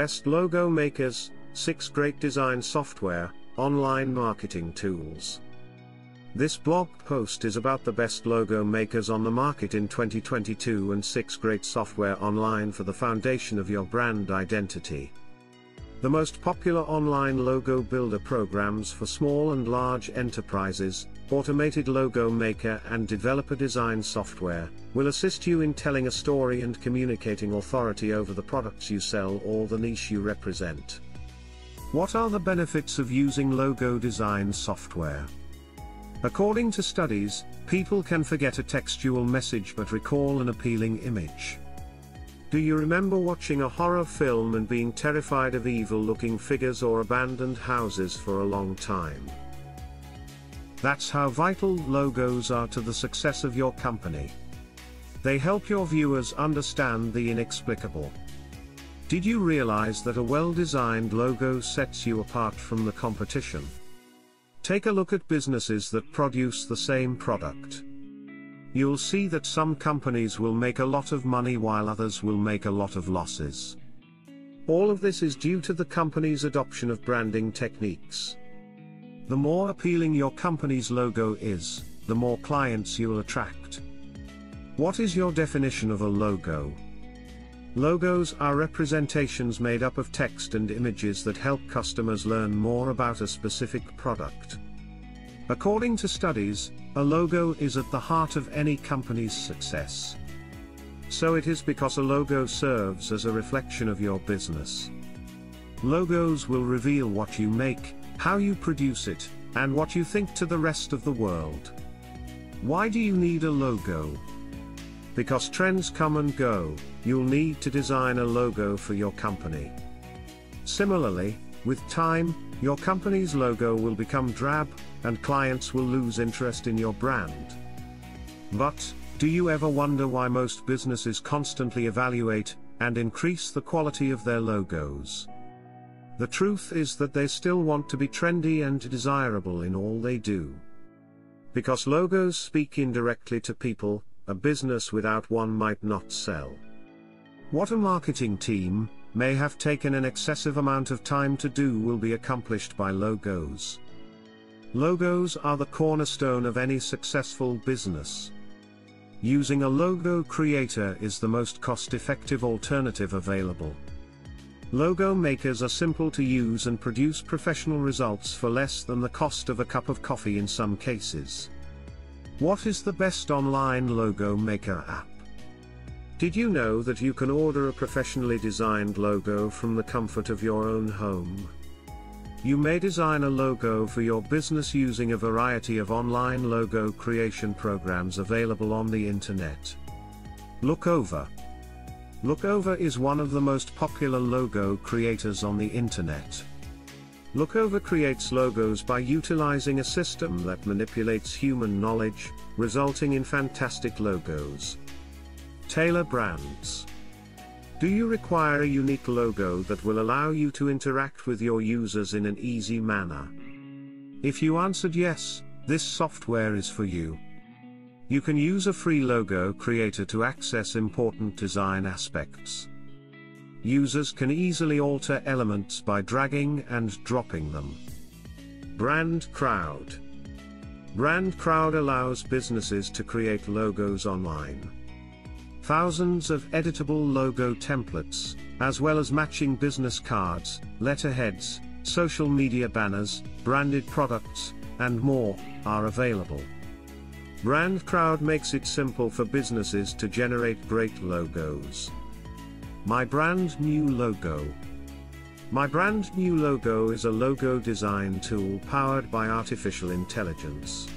best logo makers, 6 great design software, online marketing tools. This blog post is about the best logo makers on the market in 2022 and 6 great software online for the foundation of your brand identity. The most popular online logo builder programs for small and large enterprises, automated logo maker and developer design software, will assist you in telling a story and communicating authority over the products you sell or the niche you represent. What are the benefits of using logo design software? According to studies, people can forget a textual message but recall an appealing image. Do you remember watching a horror film and being terrified of evil-looking figures or abandoned houses for a long time? That's how vital logos are to the success of your company. They help your viewers understand the inexplicable. Did you realize that a well-designed logo sets you apart from the competition? Take a look at businesses that produce the same product. You'll see that some companies will make a lot of money while others will make a lot of losses. All of this is due to the company's adoption of branding techniques. The more appealing your company's logo is, the more clients you'll attract. What is your definition of a logo? Logos are representations made up of text and images that help customers learn more about a specific product. According to studies, a logo is at the heart of any company's success. So it is because a logo serves as a reflection of your business. Logos will reveal what you make, how you produce it, and what you think to the rest of the world. Why do you need a logo? Because trends come and go, you'll need to design a logo for your company. Similarly, with time, your company's logo will become drab, and clients will lose interest in your brand. But, do you ever wonder why most businesses constantly evaluate and increase the quality of their logos? The truth is that they still want to be trendy and desirable in all they do. Because logos speak indirectly to people, a business without one might not sell. What a marketing team may have taken an excessive amount of time to do will be accomplished by logos. Logos are the cornerstone of any successful business. Using a logo creator is the most cost-effective alternative available. Logo makers are simple to use and produce professional results for less than the cost of a cup of coffee in some cases. What is the best online logo maker app? Did you know that you can order a professionally designed logo from the comfort of your own home? You may design a logo for your business using a variety of online logo creation programs available on the internet. Lookover. Lookover is one of the most popular logo creators on the internet. Lookover creates logos by utilizing a system that manipulates human knowledge, resulting in fantastic logos. Tailor Brands. Do you require a unique logo that will allow you to interact with your users in an easy manner? If you answered yes, this software is for you. You can use a free logo creator to access important design aspects. Users can easily alter elements by dragging and dropping them. BrandCrowd. BrandCrowd allows businesses to create logos online. Thousands of editable logo templates, as well as matching business cards, letterheads, social media banners, branded products, and more, are available. BrandCrowd makes it simple for businesses to generate great logos. My Brand New Logo. My Brand New Logo is a logo design tool powered by artificial intelligence.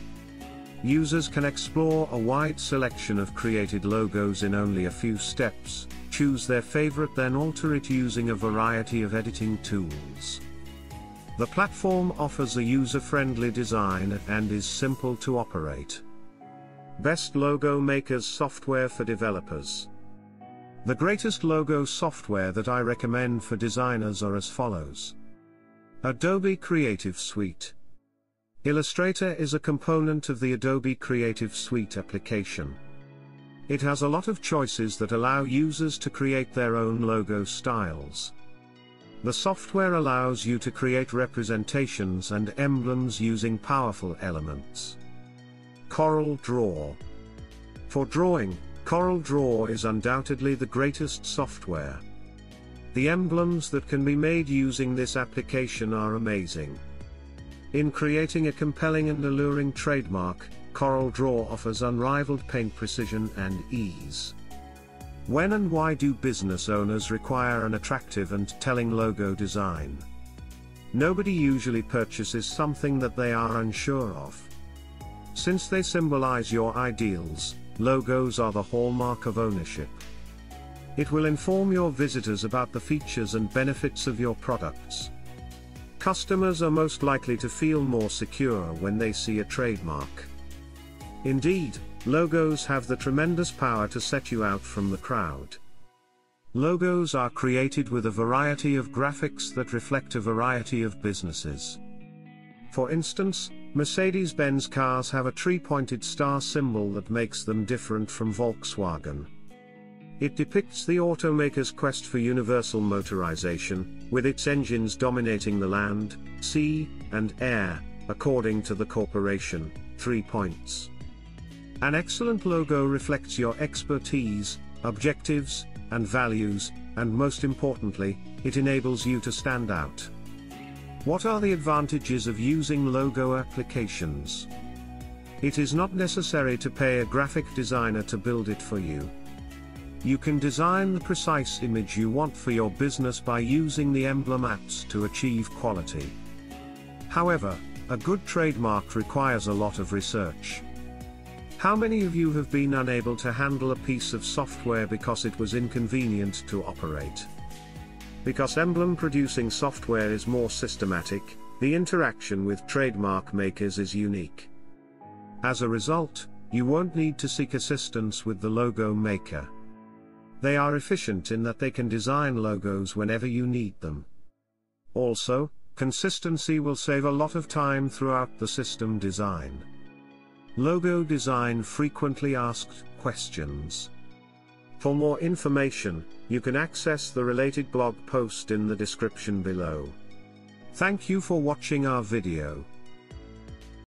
Users can explore a wide selection of created logos in only a few steps, choose their favorite then alter it using a variety of editing tools. The platform offers a user-friendly design and is simple to operate. Best Logo Makers software for developers. The greatest logo software that I recommend for designers are as follows. Adobe Creative Suite. Illustrator is a component of the Adobe Creative Suite application. It has a lot of choices that allow users to create their own logo styles. The software allows you to create representations and emblems using powerful elements. CorelDRAW. For drawing, CorelDRAW is undoubtedly the greatest software. The emblems that can be made using this application are amazing. In creating a compelling and alluring trademark, CorelDRAW offers unrivaled paint precision and ease. When and why do business owners require an attractive and telling logo design? Nobody usually purchases something that they are unsure of. Since they symbolize your ideals, logos are the hallmark of ownership. It will inform your visitors about the features and benefits of your products. Customers are most likely to feel more secure when they see a trademark. Indeed, logos have the tremendous power to set you out from the crowd. Logos are created with a variety of graphics that reflect a variety of businesses. For instance, Mercedes-Benz cars have a three-pointed star symbol that makes them different from Volkswagen. It depicts the automaker's quest for universal motorization, with its engines dominating the land, sea, and air, according to the corporation, 3 points. An excellent logo reflects your expertise, objectives, and values, and most importantly, it enables you to stand out. What are the advantages of using logo applications? It is not necessary to pay a graphic designer to build it for you. You can design the precise image you want for your business by using the emblem apps to achieve quality. However, a good trademark requires a lot of research. How many of you have been unable to handle a piece of software because it was inconvenient to operate? Because emblem producing software is more systematic, the interaction with trademark makers is unique. As a result, you won't need to seek assistance with the logo maker. They are efficient in that they can design logos whenever you need them. Also, consistency will save a lot of time throughout the system design. Logo design frequently asked questions. For more information, you can access the related blog post in the description below. Thank you for watching our video.